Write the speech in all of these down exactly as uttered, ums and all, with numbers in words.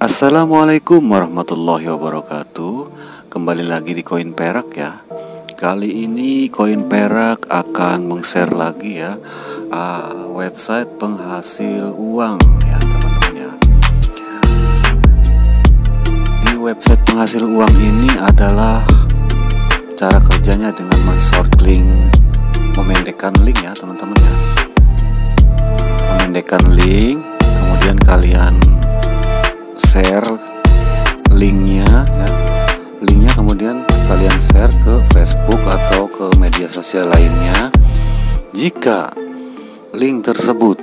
Assalamualaikum warahmatullahi wabarakatuh. Kembali lagi di koin perak ya. Kali ini koin perak akan meng-share lagi ya uh, website penghasil uang ya teman-teman ya. Di website penghasil uang ini adalah cara kerjanya dengan men-short link, memendekkan link ya teman-teman ya. Memendekkan link, kemudian kalian share linknya ya. Linknya kemudian kalian share ke Facebook atau ke media sosial lainnya. Jika link tersebut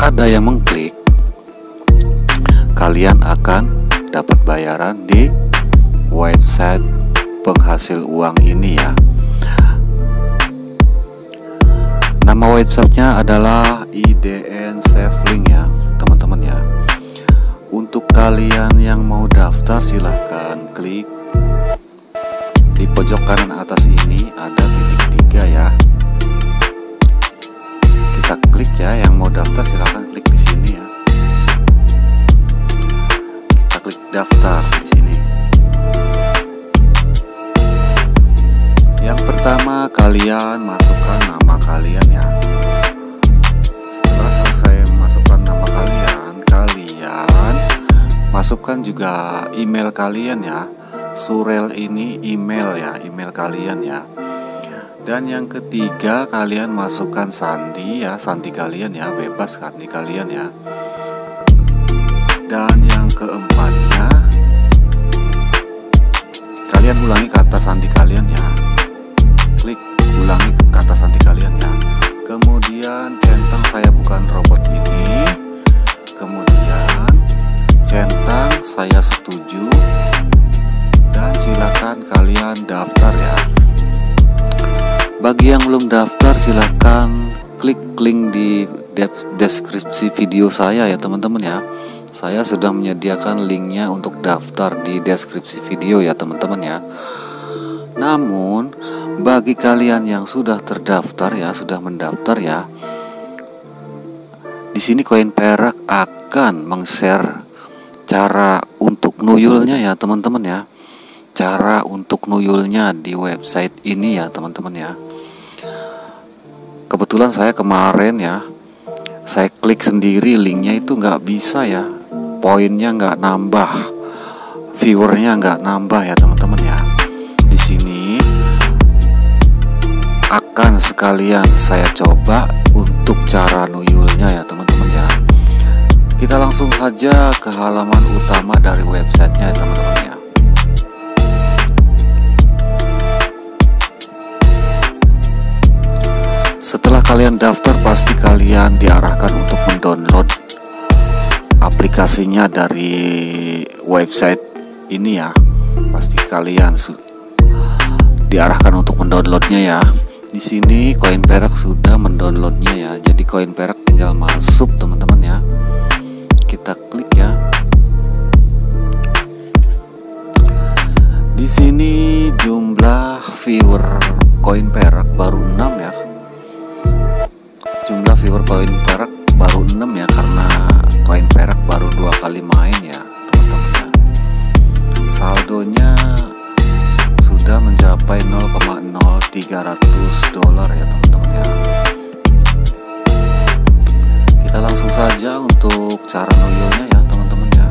ada yang mengklik, kalian akan dapat bayaran di website penghasil uang ini ya. Nama websitenya adalah I D N Safelink ya teman-teman ya. Untuk kalian yang mau daftar, silahkan klik di pojok kanan atas ini ada titik tiga ya. Kita klik ya, yang mau daftar silahkan klik di sini ya. Kita klik daftar di sini. Yang pertama kalian masukkan nama kalian ya. Setelah selesai masukkan nama kalian, kalian masukkan juga email kalian ya. Surel ini email ya, email kalian ya. Dan yang ketiga kalian masukkan sandi ya, sandi kalian ya, bebas sandi kalian ya. Dan yang keempatnya kalian ulangi kata sandi kalian ya. Klik ulangi kata sandi kalian ya. Kemudian centang saya bukan robot ini. Kemudian centang saya setuju, dan silakan kalian daftar ya. Bagi yang belum daftar silakan klik link di deskripsi video saya ya teman-teman ya. Saya sudah menyediakan linknya untuk daftar di deskripsi video ya teman-teman ya. Namun bagi kalian yang sudah terdaftar ya, sudah mendaftar ya, di sini koin perak akan meng-share cara untuk nuyulnya ya teman-teman ya. Cara untuk nuyulnya di website ini ya teman-teman ya. Kebetulan saya kemarin ya, saya klik sendiri linknya itu nggak bisa ya. Poinnya nggak nambah, viewernya nggak nambah ya teman-teman ya. Di sini akan sekalian saya coba untuk cara nuyulnya ya teman-teman ya. Kita langsung saja ke halaman utama dari websitenya ya teman-teman ya. Setelah kalian daftar pasti kalian diarahkan untuk mendownload aplikasinya dari website ini ya. Pasti kalian diarahkan untuk mendownloadnya ya. Di sini koin perak sudah mendownloadnya ya. Jadi koin perak tinggal masuk teman-teman ya. Kita klik ya. Di sini jumlah viewer koin perak baru enam ya. Jumlah viewer koin perak baru enam ya, karena koin perak baru dua kali main ya teman-teman ya. Saldonya sudah mencapai nol koma nol tiga ratus dolar ya teman-teman ya. Kita langsung saja untuk cara nuyulnya ya teman-teman ya.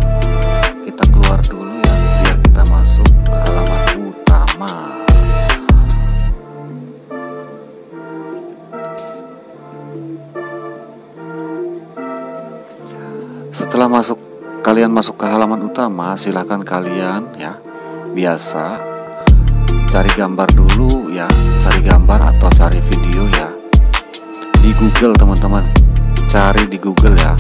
Kita keluar dulu ya biar kita masuk ke halaman utama. Setelah masuk kalian masuk ke halaman utama, silahkan kalian ya biasa cari gambar dulu ya, cari gambar atau cari video ya di Google teman-teman. Cari di Google ya.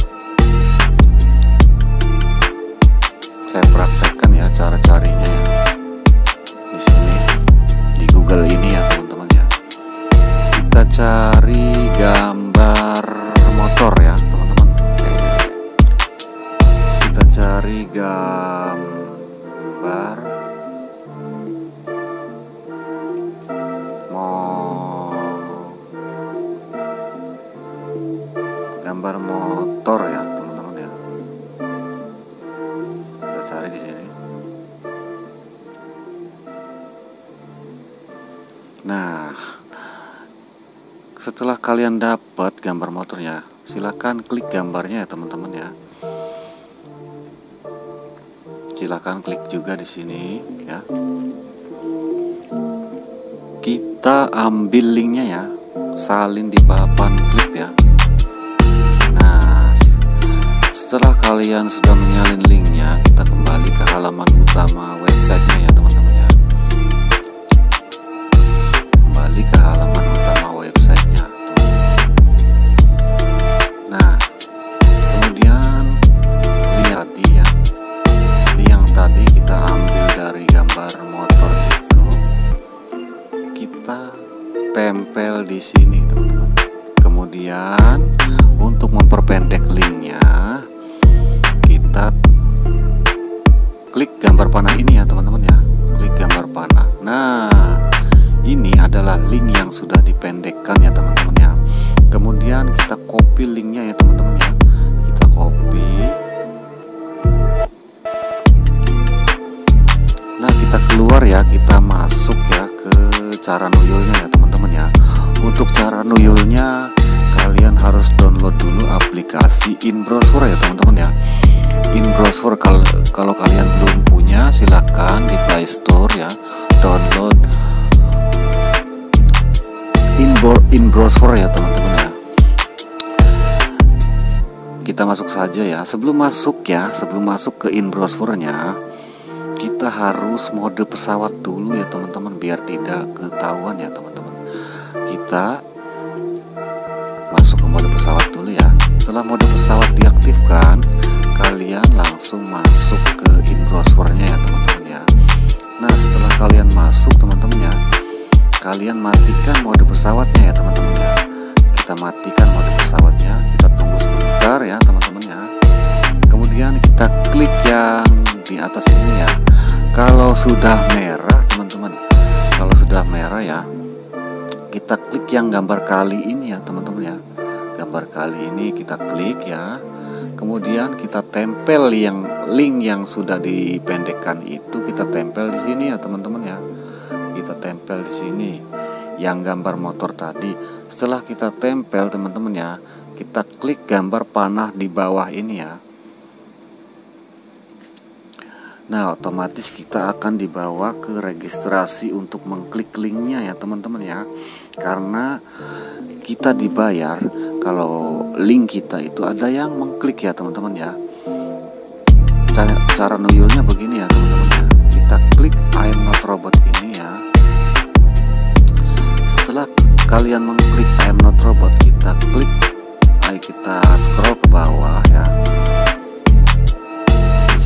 Saya praktekkan ya cara carinya ya. Di sini di Google ini ya teman-teman ya. Kita cari gambar motor ya teman-teman. Kita cari gambar gambar motor ya teman-teman ya. Nah, setelah kalian dapat gambar motornya, silahkan klik gambarnya ya teman-teman ya. Silahkan klik juga di sini ya. Kita ambil linknya ya, salin di papan klip ya. Nah, setelah kalian sudah menyalin linknya, kita kembali ke halaman utama websitenya ya teman-teman ya. Kembali ke halaman utama websitenya. Nah, kemudian lihat ya, yang tadi kita ambil dari gambar motor itu, kita tempel di sini teman-teman. Kemudian untuk memperpendek linknya, kita klik gambar panah ini ya teman-teman ya, klik gambar panah. Nah, ini adalah link yang sudah dipendekkan ya teman-teman ya. Kemudian kita copy linknya ya teman-teman ya, kita copy. Nah, kita keluar ya, kita masuk ya ke cara nuyulnya ya teman-teman. Untuk cara nuyulnya, kalian harus download dulu aplikasi Inbrowser ya teman-teman ya. Inbrowser kal kalau kalian belum punya, silahkan di Play Store ya, download Inbrowser ya teman-teman ya. Kita masuk saja ya. Sebelum masuk ya, sebelum masuk ke Inbrowsernya, kita harus mode pesawat dulu ya teman-teman, biar tidak ketahuan ya teman-teman. Kita masuk ke mode pesawat dulu ya. Setelah mode pesawat diaktifkan, kalian langsung masuk ke Inbrowsernya ya teman-teman ya. Nah, setelah kalian masuk teman-teman ya, kalian matikan mode pesawatnya ya teman-teman ya. Kita matikan mode pesawatnya, kita tunggu sebentar ya teman-teman ya. Kemudian kita klik yang di atas ini ya. Kalau sudah merah teman-teman, kalau sudah merah ya, kita klik yang gambar kali ini ya teman-teman ya. Gambar kali ini kita klik ya. Kemudian kita tempel yang link yang sudah dipendekkan itu, kita tempel di sini ya teman-teman ya. Kita tempel di sini yang gambar motor tadi. Setelah kita tempel teman-teman ya, kita klik gambar panah di bawah ini ya. Nah, otomatis kita akan dibawa ke registrasi untuk mengklik linknya ya teman-teman ya. Karena kita dibayar kalau link kita itu ada yang mengklik ya teman-teman ya. Cara, cara nuyulnya begini ya teman-teman ya. Kita klik I'm Not Robot ini ya. Setelah kalian mengklik I'm Not Robot, kita klik, ayo kita scroll ke bawah ya.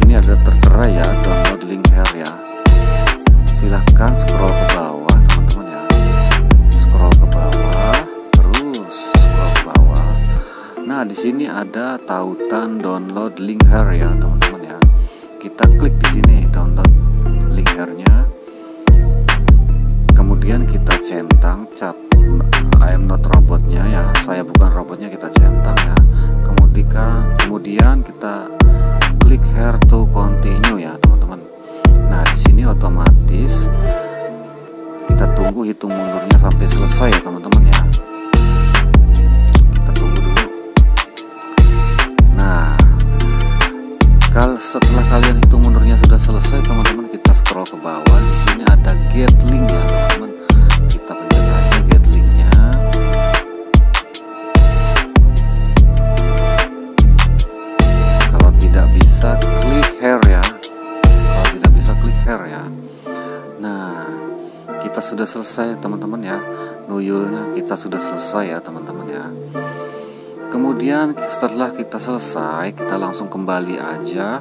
Ini ada tertera ya, download link here ya. Silahkan scroll ke bawah teman-teman ya. Scroll ke bawah, terus scroll ke bawah. Nah, di sini ada tautan download link here ya teman-teman ya. Kita klik di sini download link here-nya. Kemudian kita centang cap I am not robotnya ya. Saya bukan robotnya, kita centang ya. Kemudian kemudian kita klik here to continue ya teman-teman. Nah, di sini otomatis kita tunggu hitung mundurnya sampai selesai ya teman-teman ya. Kita tunggu dulu. Nah, kalau setelah kalian hitung mundurnya sudah selesai teman-teman, kita scroll ke bawah. Di sini ada get link ya teman-teman. Kita pencet aja get linknya. Kalau tidak bisa klik here ya, kalau tidak bisa klik here ya. Nah, kita sudah selesai teman-teman ya, nuyulnya kita sudah selesai ya teman-teman ya. Kemudian setelah kita selesai, kita langsung kembali aja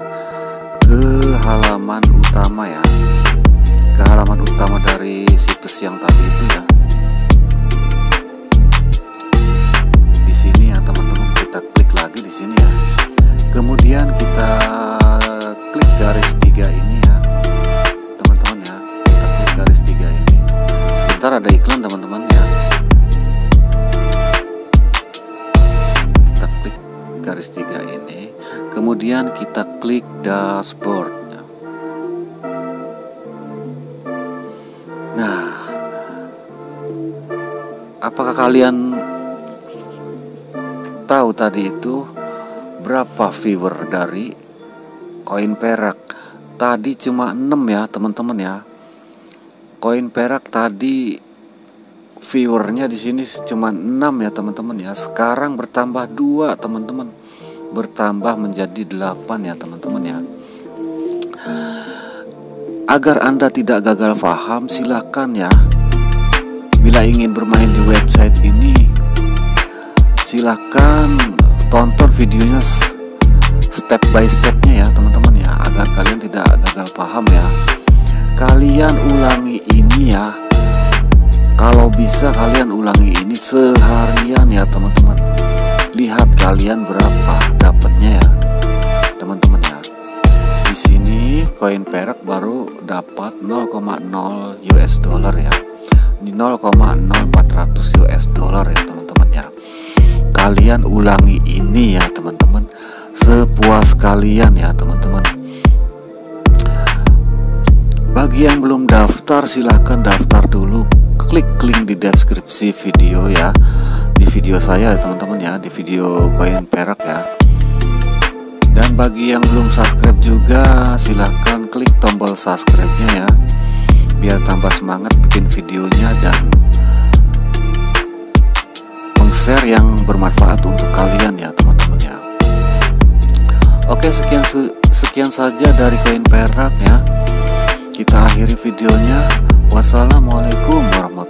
ke halaman utama ya, ke halaman utama dari situs yang tadi itu ya. Di sini ya teman-teman, kita klik lagi di sini ya. Kemudian kita klik garis tiga ini ya teman-teman ya. Kita klik garis tiga ini. Sebentar, ada iklan teman-teman ya. Kita klik garis tiga ini. Kemudian kita klik dashboard. Nah, Apakah kalian tahu tadi itu berapa viewer dari koin perak? Tadi cuma enam ya teman-teman ya. Koin perak tadi viewernya di sini cuma enam ya teman-teman ya. Sekarang bertambah dua teman-teman, bertambah menjadi delapan ya teman-teman ya. Agar Anda tidak gagal paham, silahkan ya, bila ingin bermain di website ini silahkan tonton videonya step by stepnya ya teman-teman ya, agar kalian tidak gagal paham ya. Kalian ulangi ini ya, kalau bisa kalian ulangi ini seharian ya teman-teman. Lihat kalian berapa dapatnya ya teman-teman ya. Di sini koin perak baru dapat nol koma nol U S dollar ya, di nol koma nol empat ratus U S dollar ya teman-teman ya. Kalian ulangi ini ya teman-teman, sepuas kalian ya teman-teman. Bagi yang belum daftar silahkan daftar dulu, klik link di deskripsi video ya, di video saya ya teman-teman ya, di video koin perak ya. Dan bagi yang belum subscribe juga silahkan klik tombol subscribe-nya ya, biar tambah semangat bikin videonya dan meng-share yang bermanfaat untuk kalian ya teman-teman ya. Oke, sekian sekian saja dari koin perak ya, kita akhiri videonya. Wassalamualaikum warahmatullahi wabarakatuh.